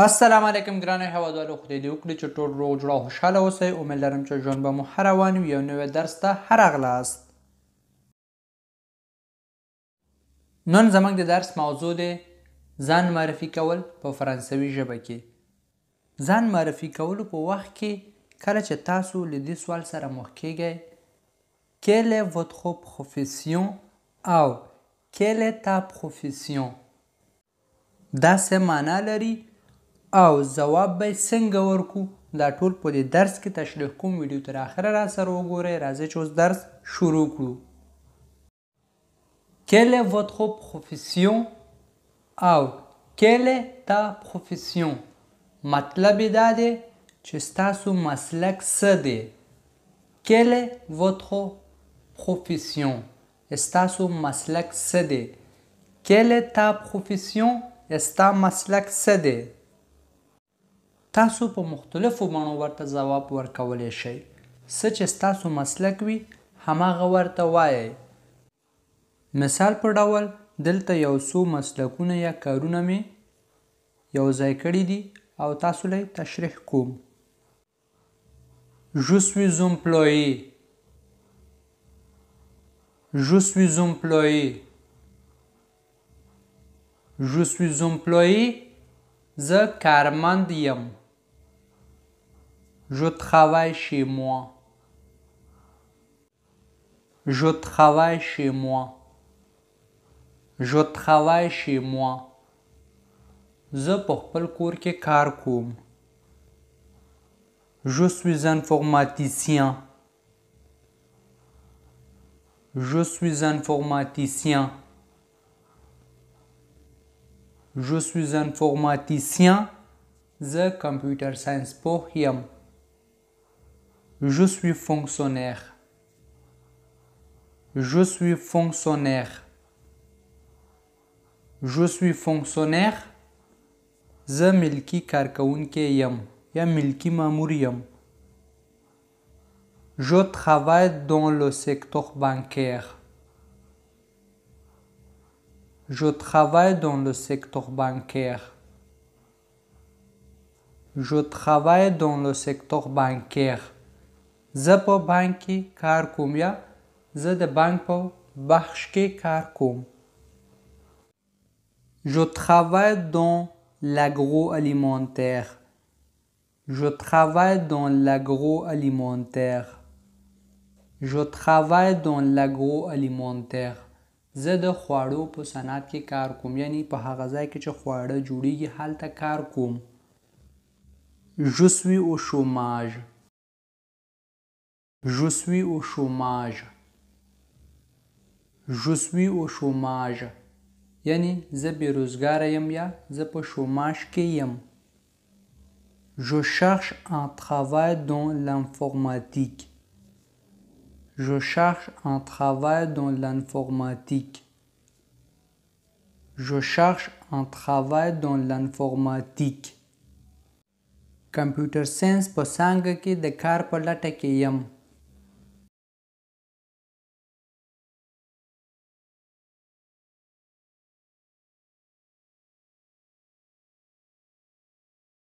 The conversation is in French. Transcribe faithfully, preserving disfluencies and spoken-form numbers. السلام علیکم ګرانه هوادارو، خدای دې وکړي چې ټول روغ جوړ او خوشاله اوسئ. امید لرم چې ژوند به مو هر روان وي. یو نوی درس ته هرغلاست. نن زموږ د درس موضوع دی ځان معرفي کول په فرانسوي ژبه کې. ځان معرفي کولو په وخت کې کله چې تاسو له دې سوال سره مخ کیږئ Quelle est votre profession او Quelle est ta profession دا څه معنا لري او جواب به څنګه ورکو دا ټول په دې درس کې تشریح کوم. ویډیو تر اخره را سره وګورئ. راځئ چې اوس درس شروع کړو. Quelle est votre profession او Quelle est ta profession مطلب دا دی چې ستاسو مسلک څه دی. Quelle est votre profession ستاسو مسلک څه دی. Quelle est ta profession ستا مسلک څه دی. تاسو په مختلفو بڼو ورته ځواب ورکولی شئ. څه چې ستاسو مسلک وي هماغه ورته وایئ. مثال په ډول دلته یو څو مسلکونه یا کارونه مې یو ځای کړي دي او تاسو له تشریح کوم. Je suis employé Je suis employé Je suis employé زه کارمند یم. Je travaille chez moi. Je travaille chez moi. Je travaille chez moi. زه په خپل کور کې کار کوم. Je suis informaticien. Je suis informaticien. Je suis informaticien. The computer science pour him. Je suis fonctionnaire. Je suis fonctionnaire. Je suis fonctionnaire. The milki karkaounkeyam. Ya milki mamuriam. Je travaille dans le secteur bancaire. Je travaille dans le secteur bancaire. Je travaille dans le secteur bancaire. Je peux banquer car comme ya. Je de banque pour banquer car comme. Je travaille dans l'agroalimentaire. Je travaille dans l'agroalimentaire. Je travaille dans l'agroalimentaire. زه د خواړو په صنعت کې کار کوم، یعنی په هغه ځای کې چې خواړه جوړیږي هلته کار کوم. Je suis au chômage. Je suis au chômage. Je suis au chômage. یعنی زه بې روزګاره یم یا زه په شوماج کې یم. Je cherche un travail dans l'informatique. Je cherche un travail dans l'informatique. Je cherche un travail dans l'informatique. Computer science په څانګه کې د کار په لټه کې یم.